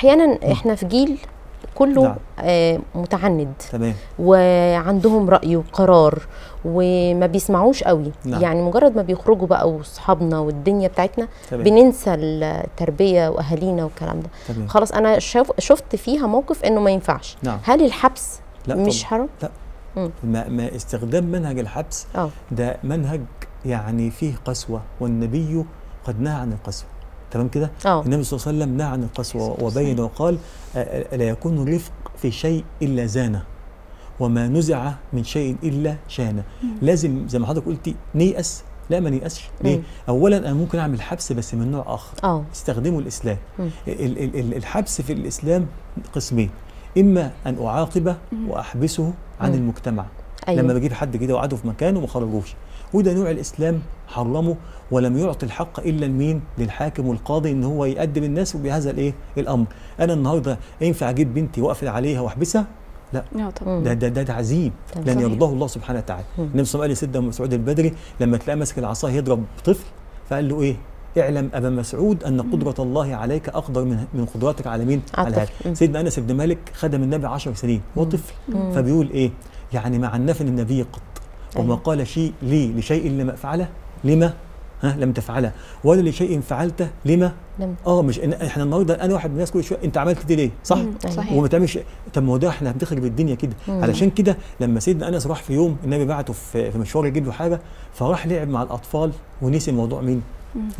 احيانا احنا في جيل كله نعم. متعند تمام. وعندهم رأي وقرار وما بيسمعوش قوي نعم. يعني مجرد ما بيخرجوا بقى واصحابنا والدنيا بتاعتنا تمام. بننسى التربية واهالينا والكلام ده تمام. خلاص انا شفت فيها موقف انه ما ينفعش نعم. هل الحبس لا مش حرام؟ لا ما استخدام منهج الحبس ده منهج يعني فيه قسوة، والنبي قد نهى عن القسوة تمام كده؟ النبي صلى الله عليه وسلم نهى عن القسوة وبين وقال لا يكون رفق في شيء إلا زانه وما نزع من شيء إلا شانه. لازم زي ما حضرتك قلتي نيأس؟ لا ما نيأسش. ليه؟ أولا أنا ممكن أعمل حبس بس من نوع آخر استخدمه الإسلام. الحبس في الإسلام قسمين، إما أن أعاقبه وأحبسه عن المجتمع أيوه. لما بجيب حد كده وقعده في مكانه وما خرجوش، وده نوع الاسلام حرمه ولم يعطي الحق الا لمين؟ للحاكم والقاضي ان هو يقدم الناس بهذا الايه؟ الامر. انا النهارده ينفع اجيب بنتي واقفل عليها واحبسها؟ لا ده تعذيب لن يرضاه الله سبحانه وتعالى. النبي صلى الله عليه وسلم قال لسيدنا مسعود البدري لما تلاقيه ماسك العصا يضرب طفل فقال له ايه؟ اعلم ابا مسعود ان قدره الله عليك اقدر من قدرتك على مين؟ على هذا. سيدنا انس بن مالك خدم النبي 10 سنين وهو طفل فبيقول ايه؟ يعني مع النفل النبي قط أيوة. وما قال شيء لي لشيء لما فعله لما لم تفعله ولا لشيء فعلته لما مش احنا النهارده انا واحد من الناس كل شويه انت عملت دي ليه؟ صح؟ صحيح. وما تعملش. طب ما هو ده احنا هنتخرب بالدنيا كده. علشان كده لما سيدنا انس راح في يوم النبي بعته في مشوار يجيب له حاجه فراح لعب مع الاطفال ونسي الموضوع مين؟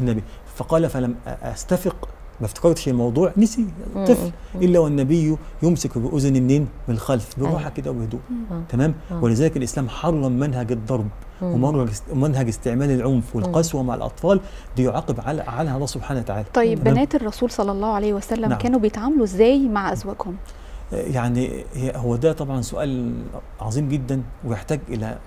النبي. فقال فلم استفق ما افتكرتش الموضوع نسي طفل الا والنبي يمسك باذن النين من الخلف بروحه كده وبهدوء تمام. ولذلك الاسلام حرم منهج الضرب ومنهج استعمال العنف والقسوه مع الاطفال، دي يعاقب عليها الله سبحانه وتعالى. طيب بنات الرسول صلى الله عليه وسلم نعم. كانوا بيتعاملوا ازاي مع ازواجهم؟ يعني هو ده طبعا سؤال عظيم جدا ويحتاج الى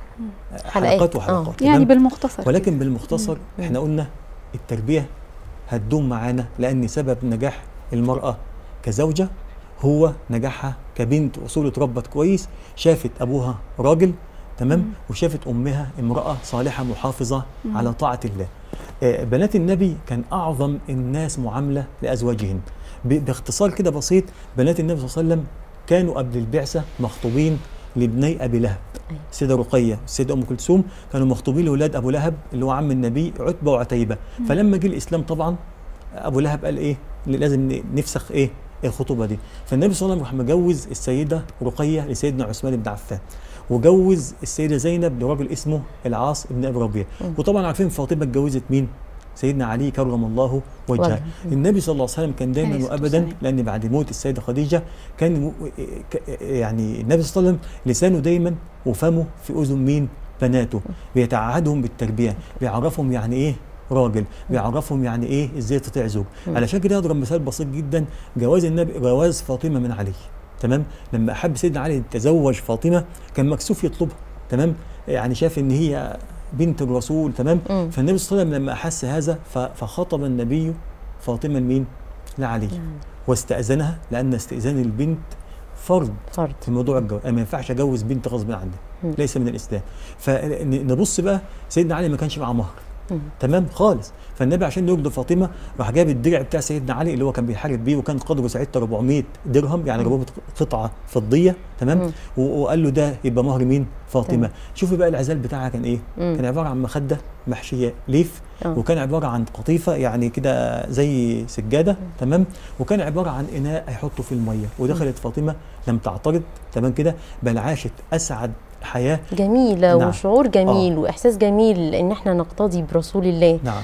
حلقات وحلقات يعني بالمختصر ولكن بالمختصر احنا قلنا التربيه هتدوم معانا لأن سبب نجاح المرأة كزوجة هو نجاحها كبنت أصول اتربت كويس، شافت أبوها راجل تمام وشافت أمها امرأة صالحة محافظة على طاعة الله. بنات النبي كان أعظم الناس معاملة لأزواجهن. باختصار كده بسيط، بنات النبي صلى الله عليه وسلم كانوا قبل البعثة مخطوبين لابني أبي لهب. السيدة رقية والسيدة أم كلثوم كانوا مخطوبين لولاد أبو لهب اللي هو عم النبي عتبة وعتيبة. فلما جه الإسلام طبعا أبو لهب قال إيه؟ لازم نفسخ إيه؟ الخطوبة دي. فالنبي صلى الله عليه وسلم راح مجوز السيدة رقية لسيدنا عثمان بن عفان، وجوز السيدة زينب لراجل اسمه العاص بن أبي ربيعة. وطبعا عارفين فاطمة اتجوزت مين؟ سيدنا علي كرم الله وجهه. النبي صلى الله عليه وسلم كان دايما وابدا لان بعد موت السيده خديجه كان يعني النبي صلى الله عليه وسلم لسانه دايما وفمه في اذن مين؟ بناته. بيتعهدهم بالتربيه، بيعرفهم يعني ايه راجل، بيعرفهم يعني ايه ازاي تطيع زوج. علشان كده اضرب مثال بسيط جدا، جواز النبي جواز فاطمه من علي تمام. لما احب سيدنا علي يتزوج فاطمه كان مكسوف يطلبها تمام، يعني شاف ان هي بنت الرسول تمام. فالنبي صلى الله عليه وسلم لما احس هذا فخطب النبي فاطمه لمين؟ لعلي. واستأذنها لان استئذان البنت فرض في موضوع الجواز، ما ينفعش اجوز بنت غصب عنها، ليس من الاسلام. فنبص بقى سيدنا علي ما كانش معاه مهر تمام خالص. فالنبي عشان يرضي فاطمه راح جاب الدرع بتاع سيدنا علي اللي هو كان بيحارب بيه وكان قدره ساعتها 400 درهم يعني ربما قطعه فضيه تمام. وقال له ده يبقى مهر مين؟ فاطمه. شوفي بقى العزال بتاعها كان ايه؟ كان عباره عن مخده محشيه ليف، وكان عباره عن قطيفه يعني كده زي سجاده تمام، وكان عباره عن اناء هيحطوا فيه الميه. ودخلت فاطمه لم تعترض تمام كده، بل عاشت اسعد حياة جميلة نعم. وشعور جميل وإحساس جميل إن احنا نقتدي برسول الله نعم.